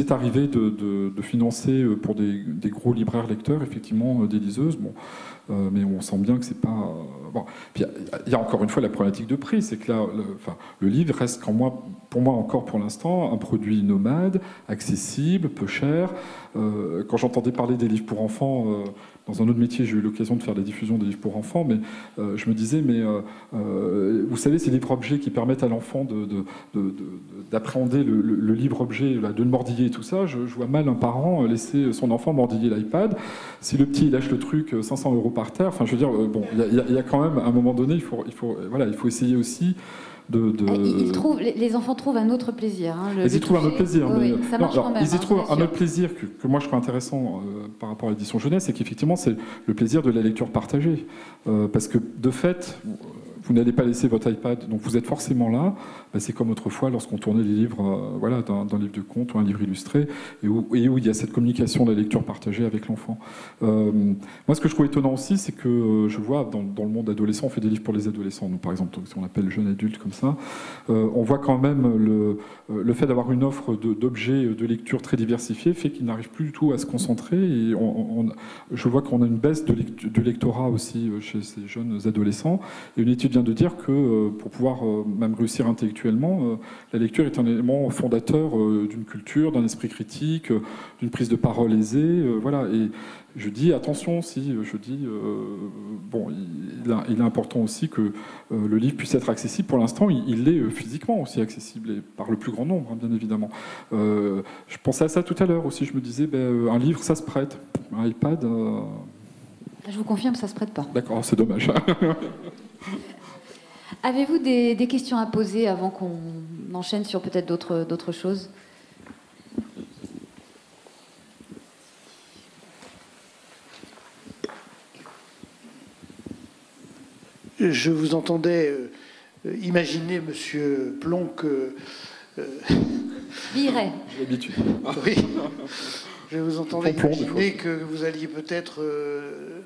est arrivé de financer pour des gros libraires lecteurs, effectivement, des liseuses. Bon, mais on sent bien que c'est pas... Bon. Puis il y a encore une fois la problématique de prix, c'est que là, le livre reste pour l'instant, un produit nomade, accessible, peu cher. Quand j'entendais parler des livres pour enfants... Dans un autre métier, j'ai eu l'occasion de faire la diffusion des livres pour enfants, mais je me disais, mais vous savez, ces livres-objets qui permettent à l'enfant d'appréhender le livre-objet, de le mordiller et tout ça, je vois mal un parent laisser son enfant mordiller l'iPad. Si le petit lâche le truc 500 € par terre, enfin, je veux dire, bon, il y a quand même, à un moment donné, il faut essayer aussi... Les enfants trouvent un autre plaisir. Ils y trouvent un autre plaisir. Ils y trouvent un autre plaisir que moi je trouve intéressant par rapport à l'édition jeunesse, c'est qu'effectivement c'est le plaisir de la lecture partagée. Parce que de fait, vous n'allez pas laisser votre iPad, donc vous êtes forcément là. Ben, c'est comme autrefois lorsqu'on tournait les livres d'un livre de contes ou un livre illustré, et où il y a cette communication de la lecture partagée avec l'enfant. Moi, ce que je trouve étonnant aussi, c'est que je vois dans le monde adolescent, on fait des livres pour les adolescents, nous, par exemple, donc, si on l'appelle jeune adulte comme ça, on voit quand même le fait d'avoir une offre d'objets de lecture très diversifiée fait qu'ils n'arrivent plus du tout à se concentrer. Et je vois qu'on a une baisse de lectorat aussi chez ces jeunes adolescents, et une étude de dire que pour pouvoir même réussir intellectuellement, la lecture est un élément fondateur d'une culture, d'un esprit critique, d'une prise de parole aisée. Voilà. Et je dis attention, il est important aussi que le livre puisse être accessible. Pour l'instant, il est physiquement aussi accessible, et par le plus grand nombre, hein, bien évidemment. Je pensais à ça tout à l'heure aussi. Je me disais, un livre, ça se prête. Un iPad... Je vous confirme, ça se prête pas. D'accord, c'est dommage. Avez-vous des questions à poser avant qu'on enchaîne sur peut-être d'autres choses? Je vous entendais imaginer, monsieur Plon, que... Billeret. J'ai l'habitude. Oui. Je vous entendais imaginer que vous alliez peut-être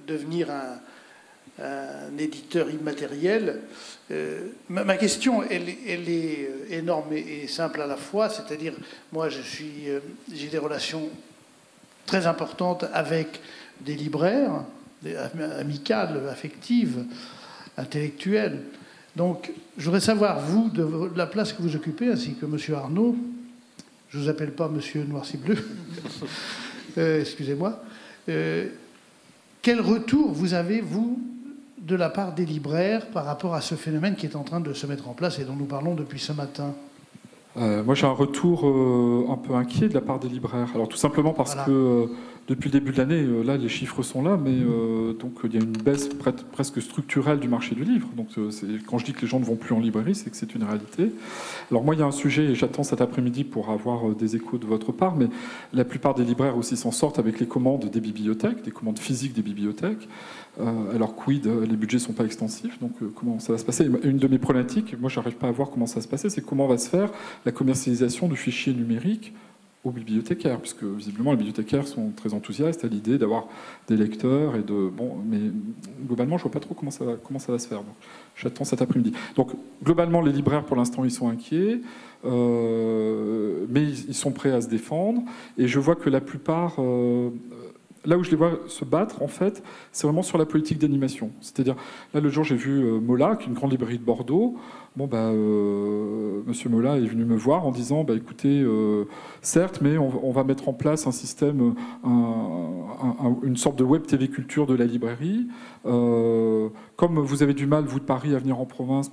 devenir un éditeur immatériel. Ma question, elle est énorme et simple à la fois, c'est-à-dire, moi, j'ai des relations très importantes avec des libraires, amicales, affectives, intellectuelles. Donc, je voudrais savoir, vous, de la place que vous occupez, ainsi que M. Arnaud, je ne vous appelle pas Monsieur Noir Si Bleu, excusez-moi, quel retour vous avez, vous, de la part des libraires par rapport à ce phénomène qui est en train de se mettre en place et dont nous parlons depuis ce matin? Moi, j'ai un retour un peu inquiet de la part des libraires. Alors, tout simplement parce que depuis le début de l'année, là, les chiffres sont là, mais donc il y a une baisse presque structurelle du marché du livre. Donc, quand je dis que les gens ne vont plus en librairie, c'est que c'est une réalité. Alors, moi, il y a un sujet, et j'attends cet après-midi pour avoir des échos de votre part, mais la plupart des libraires aussi s'en sortent avec les commandes des bibliothèques, des commandes physiques des bibliothèques. Alors quid, les budgets ne sont pas extensifs, donc comment ça va se passer? Et une de mes problématiques, moi j'arrive pas à voir comment ça va se passer, c'est comment va se faire la commercialisation du fichier numérique aux bibliothécaires, puisque visiblement les bibliothécaires sont très enthousiastes à l'idée d'avoir des lecteurs et de... Bon, mais globalement, je ne vois pas trop comment ça va se faire. Donc, j'attends cet après-midi. Donc, globalement, les libraires, pour l'instant, ils sont inquiets, mais ils sont prêts à se défendre. Et je vois que la plupart... là où je les vois se battre, en fait, c'est vraiment sur la politique d'animation. C'est-à-dire, là, le jour, j'ai vu Mollat, qui est une grande librairie de Bordeaux. Bon, monsieur Mollat est venu me voir en disant, écoutez, certes, mais on va mettre en place un système, une sorte de web TV culture de la librairie. Comme vous avez du mal, vous, de Paris, à venir en province,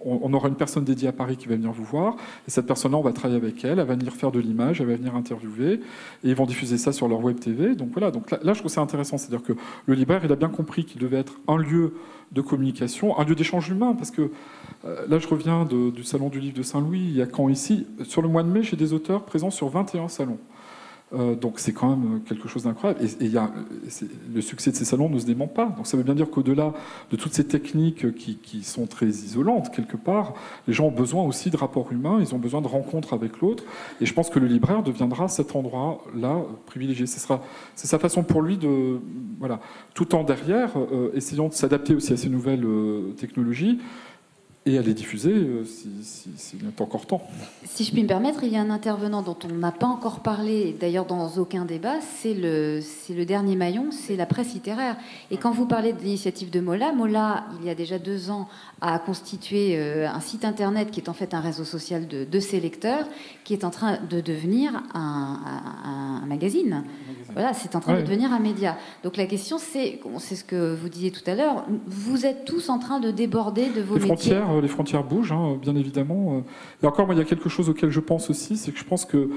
on aura une personne dédiée à Paris qui va venir vous voir. Et cette personne-là, on va travailler avec elle. Elle va venir faire de l'image, elle va venir interviewer. Et ils vont diffuser ça sur leur web TV. Donc voilà. Donc là, je trouve ça intéressant. C'est-à-dire que le libraire, il a bien compris qu'il devait être un lieu de communication, un lieu d'échange humain. Parce que là, je reviens du Salon du Livre de Saint-Louis. Il y a Caen ici. Sur le mois de mai, j'ai des auteurs présents sur 21 salons. Donc c'est quand même quelque chose d'incroyable. Le succès de ces salons ne se dément pas. Donc ça veut bien dire qu'au-delà de toutes ces techniques qui sont très isolantes, quelque part, les gens ont besoin aussi de rapports humains, ils ont besoin de rencontres avec l'autre. Et je pense que le libraire deviendra cet endroit-là privilégié. C'est sa façon pour lui de... Voilà, tout en derrière, essayant de s'adapter aussi à ces nouvelles technologies, et à les diffuser s'il y a encore temps. Si je puis me permettre, il y a un intervenant dont on n'a pas encore parlé, d'ailleurs dans aucun débat, c'est le dernier maillon, c'est la presse littéraire. Et quand vous parlez de l'initiative de Mollat, il y a déjà 2 ans, a constitué un site internet qui est en fait un réseau social de ses lecteurs, qui est en train de devenir un magazine. Voilà, c'est en train de devenir un média. Donc la question, c'est ce que vous disiez tout à l'heure, vous êtes tous en train de déborder de vos métiers. Les frontières bougent, hein, bien évidemment. Et encore, moi, il y a quelque chose auquel je pense aussi, c'est que je pense que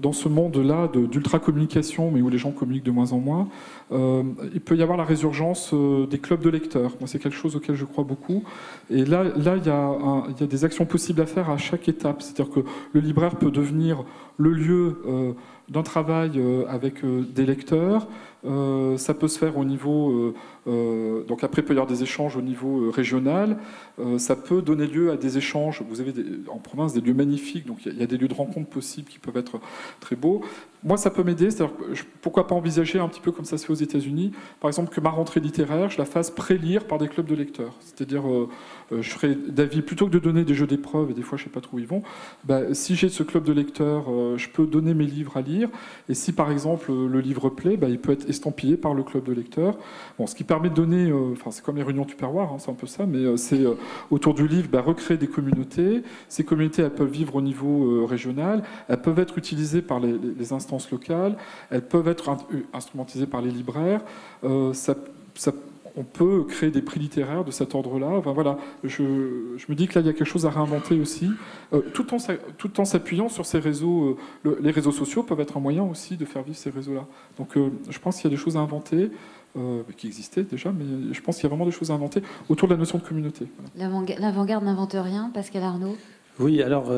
dans ce monde-là d'ultra-communication, mais où les gens communiquent de moins en moins, il peut y avoir la résurgence des clubs de lecteurs. Moi, c'est quelque chose auquel je crois beaucoup. Et là, il y a des actions possibles à faire à chaque étape. C'est-à-dire que le libraire peut devenir le lieu d'un travail avec des lecteurs. Ça peut se faire au niveau... donc après, il peut y avoir des échanges au niveau régional. Ça peut donner lieu à des échanges. Vous avez en province des lieux magnifiques. Donc il y a des lieux de rencontre possibles qui peuvent être très beaux. Moi, ça peut m'aider. Pourquoi pas envisager un petit peu comme ça se fait aux États-Unis, par exemple, que ma rentrée littéraire, je la fasse prélire par des clubs de lecteurs. C'est-à-dire, je serais d'avis, plutôt que de donner des jeux d'épreuves, et des fois, je ne sais pas trop où ils vont, si j'ai ce club de lecteurs, je peux donner mes livres à lire. Et si, par exemple, le livre plaît, il peut être estampillé par le club de lecteurs. Bon, ce qui permet de donner... c'est comme les réunions tupperware, hein, c'est un peu ça, mais c'est autour du livre, recréer des communautés. Ces communautés, elles peuvent vivre au niveau régional. Elles peuvent être utilisées par les instances locales. Elles peuvent être instrumentisées par les libraires. On peut créer des prix littéraires de cet ordre-là. Enfin, voilà, je me dis que là, il y a quelque chose à réinventer aussi, tout en s'appuyant sur ces réseaux. Les réseaux sociaux peuvent être un moyen aussi de faire vivre ces réseaux-là. donc je pense qu'il y a des choses à inventer, qui existaient déjà, mais je pense qu'il y a vraiment des choses à inventer autour de la notion de communauté. Voilà. L'avant-garde n'invente rien, Pascal Arnaud. Oui, alors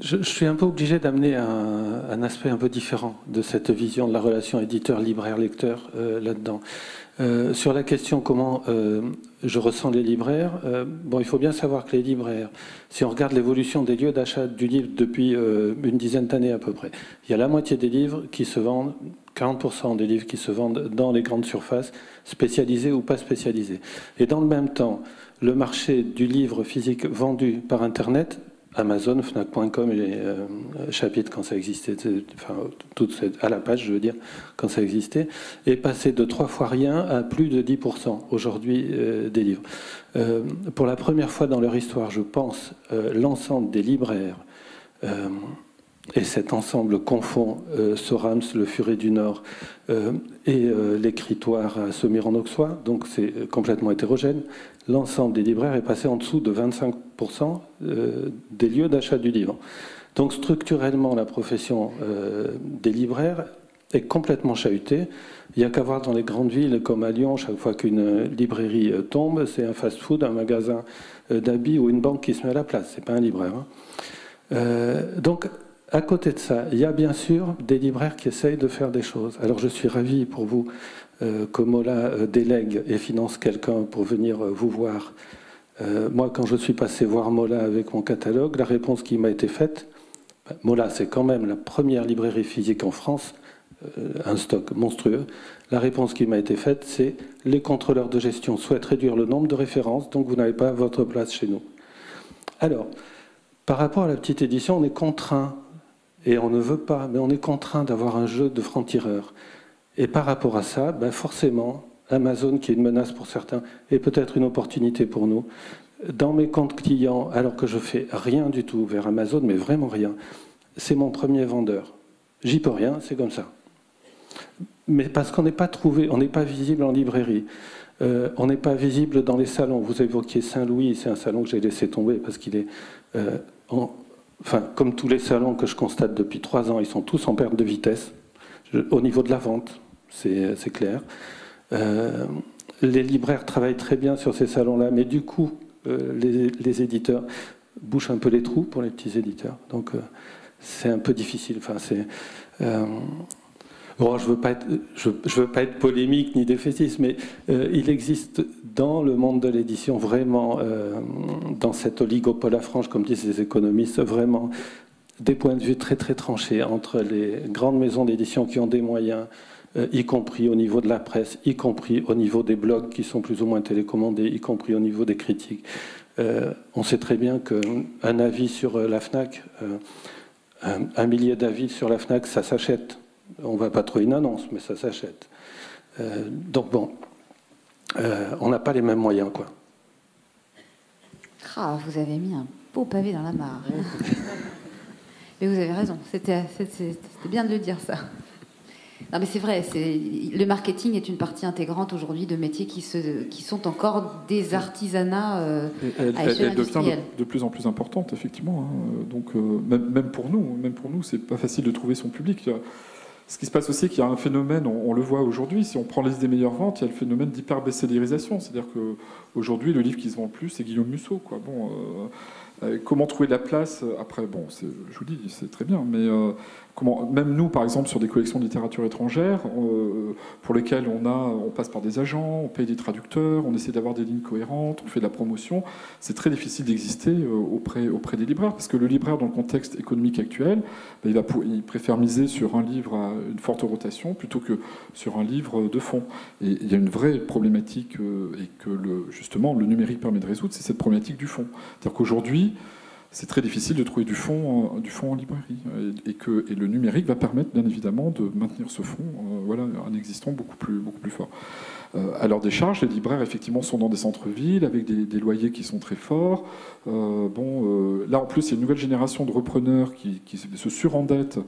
je suis un peu obligé d'amener un aspect un peu différent de cette vision de la relation éditeur-libraire-lecteur là-dedans. Sur la question comment je ressens les libraires, il faut bien savoir que les libraires, si on regarde l'évolution des lieux d'achat du livre depuis une dizaine d'années à peu près, il y a la moitié des livres qui se vendent, 40% des livres qui se vendent dans les grandes surfaces, spécialisées ou pas spécialisées. Et dans le même temps, le marché du livre physique vendu par Internet, Amazon, FNAC.com, et chapitres quand ça existait, à la page, je veux dire, quand ça existait, est passé de 3 fois rien à plus de 10% aujourd'hui des livres. Pour la première fois dans leur histoire, je pense, l'ensemble des libraires, et cet ensemble confond Soramps, Le Furet du Nord, et L'écritoire à Semir-en-Auxois, donc c'est complètement hétérogène. L'ensemble des libraires est passé en dessous de 25% des lieux d'achat du livre. Donc structurellement, la profession des libraires est complètement chahutée. Il n'y a qu'à voir dans les grandes villes comme à Lyon, chaque fois qu'une librairie tombe, c'est un fast-food, un magasin d'habits ou une banque qui se met à la place. Ce n'est pas un libraire. Hein. Donc, à côté de ça, il y a bien sûr des libraires qui essayent de faire des choses. Alors je suis ravi pour vous que Mollat délègue et finance quelqu'un pour venir vous voir. Moi, quand je suis passé voir Mollat avec mon catalogue, la réponse qui m'a été faite, Mollat, c'est quand même la première librairie physique en France, un stock monstrueux. La réponse qui m'a été faite, c'est « Les contrôleurs de gestion souhaitent réduire le nombre de références, donc vous n'avez pas votre place chez nous. » Alors, par rapport à la petite édition, on est contraint, et on ne veut pas, mais on est contraint d'avoir un jeu de franc-tireur. Et par rapport à ça, ben forcément, Amazon, qui est une menace pour certains, est peut-être une opportunité pour nous. Dans mes comptes clients, alors que je fais rien du tout vers Amazon, mais vraiment rien, c'est mon premier vendeur. J'y peux rien, c'est comme ça. Mais parce qu'on n'est pas trouvé, on n'est pas visible en librairie, on n'est pas visible dans les salons. Vous évoquiez Saint-Louis, c'est un salon que j'ai laissé tomber parce qu'il est... enfin, comme tous les salons que je constate depuis 3 ans, ils sont tous en perte de vitesse. Au niveau de la vente, c'est clair. Les libraires travaillent très bien sur ces salons-là, mais du coup, les éditeurs bouchent un peu les trous pour les petits éditeurs. Donc, c'est un peu difficile. Enfin, bon, je veux pas être polémique ni défaitiste, mais il existe dans le monde de l'édition vraiment, dans cette oligopole à frange, comme disent les économistes, vraiment des points de vue très très tranchés entre les grandes maisons d'édition qui ont des moyens, y compris au niveau de la presse, y compris au niveau des blogs qui sont plus ou moins télécommandés, y compris au niveau des critiques. On sait très bien qu'un avis sur la FNAC, un millier d'avis sur la FNAC, ça s'achète. On ne va pas trouver une annonce, mais ça s'achète. Donc bon, on n'a pas les mêmes moyens, quoi. Ah, vous avez mis un beau pavé dans la mare. Mais vous avez raison, c'était bien de le dire, ça. Non, mais c'est vrai, le marketing est une partie intégrante aujourd'hui de métiers qui sont encore des artisanats à échelle industrielle. Elle devient de plus en plus importante, effectivement. Hein. Donc, même pour nous, c'est pas facile de trouver son public. Ce qui se passe aussi, qu'il y a un phénomène, on le voit aujourd'hui, si on prend la liste des meilleures ventes, il y a le phénomène d'hyper-best-sellerisation. C'est-à-dire qu'aujourd'hui, le livre qui se vend le plus, c'est Guillaume Musso, quoi. Bon, comment trouver de la place après, bon, je vous dis, c'est très bien, mais comment, même nous, par exemple, sur des collections de littérature étrangère, pour lesquelles on passe par des agents, on paye des traducteurs, on essaie d'avoir des lignes cohérentes, on fait de la promotion, c'est très difficile d'exister auprès des libraires, parce que le libraire, dans le contexte économique actuel, ben, il préfère miser sur un livre à une forte rotation plutôt que sur un livre de fond. Et il y a une vraie problématique, et que justement le numérique permet de résoudre, c'est cette problématique du fond. C'est-à-dire qu'aujourd'hui, c'est très difficile de trouver du fond en librairie. Et le numérique va permettre, bien évidemment, de maintenir ce fond, voilà, un existant beaucoup plus fort. À leur décharge, les libraires, effectivement, sont dans des centres-villes, avec des loyers qui sont très forts. Là, en plus, il y a une nouvelle génération de repreneurs qui se surendettent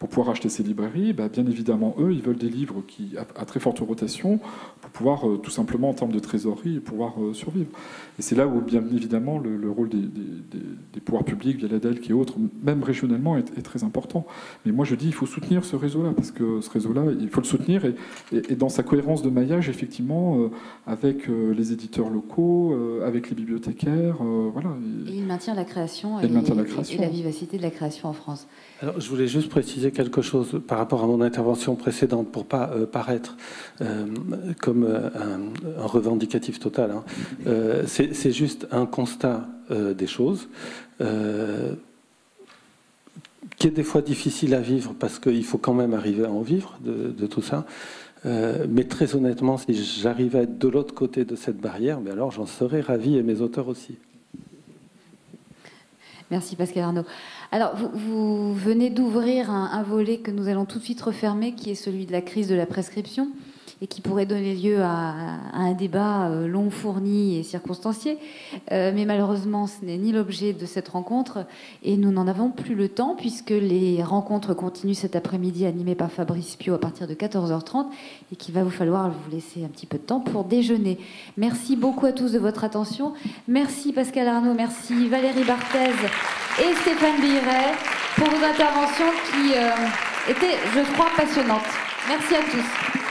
pour pouvoir acheter ces librairies. Bah, bien évidemment, eux, ils veulent des livres à très forte rotation pour pouvoir, tout simplement, en termes de trésorerie, pouvoir survivre. Et c'est là où, bien évidemment, le rôle des pouvoirs publics, via la DELC et autres, même régionalement, est très important. Mais moi, je dis, il faut soutenir ce réseau-là, parce que ce réseau-là, il faut le soutenir, et dans sa cohérence de maillage, effectivement, avec les éditeurs locaux, avec les bibliothécaires, voilà. Et il maintient la création et la vivacité de la création en France. Alors, je voulais juste préciser quelque chose par rapport à mon intervention précédente, pour ne pas paraître comme un revendicatif total, hein. C'est juste un constat des choses qui est des fois difficile à vivre, parce qu'il faut quand même arriver à en vivre de tout ça. Mais très honnêtement, si j'arrive à être de l'autre côté de cette barrière, mais alors j'en serais ravi, et mes auteurs aussi. Merci Pascal Arnaud. Alors, vous venez d'ouvrir un volet que nous allons tout de suite refermer, qui est celui de la crise de la prescription, et qui pourrait donner lieu à un débat long, fourni et circonstancié. Mais malheureusement, ce n'est ni l'objet de cette rencontre, et nous n'en avons plus le temps, puisque les rencontres continuent cet après-midi, animées par Fabrice Pio à partir de 14h30, et qu'il va vous falloir vous laisser un petit peu de temps pour déjeuner. Merci beaucoup à tous de votre attention. Merci Pascal Arnaud, merci Valérie Barthez et Stéphane Billeret pour vos interventions qui étaient, je crois, passionnantes. Merci à tous.